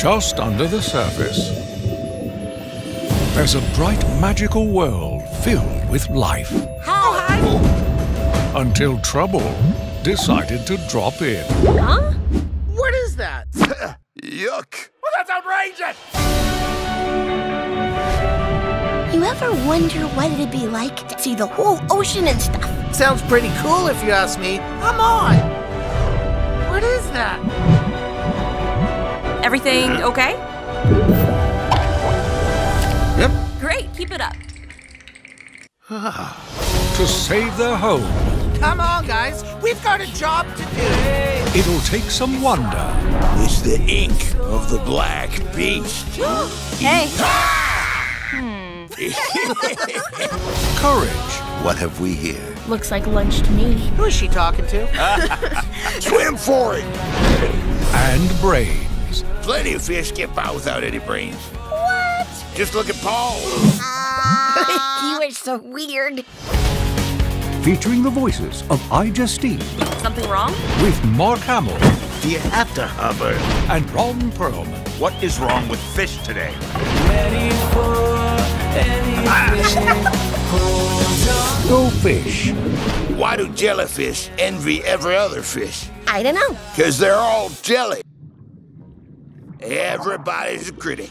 just under the surface, there's a bright magical world filled with life. Until trouble decided to drop in. Huh? What is that? Yuck! Well, that's outrageous! You ever wonder what it'd be like to see the whole ocean and stuff? Sounds pretty cool if you ask me. Come on! What is that? Everything okay? Yep. Great, keep it up. To save their home. Come on, guys. We've got a job to do. It'll take some wonder. It's the ink of the Black Beast. Hey. Courage. What have we here? Looks like lunch to me. Who is she talking to? Swim for it. And brains. Plenty of fish get by without any brains. What? Just look at Paul. You are so weird. Featuring the voices of I, Justine. Something wrong? With Mark Hamill. Do you have to hover? And Ron Perlman. What is wrong with fish today? Ready for anything. Go fish. Why do jellyfish envy every other fish? I don't know. Because they're all jelly. Everybody's a critic.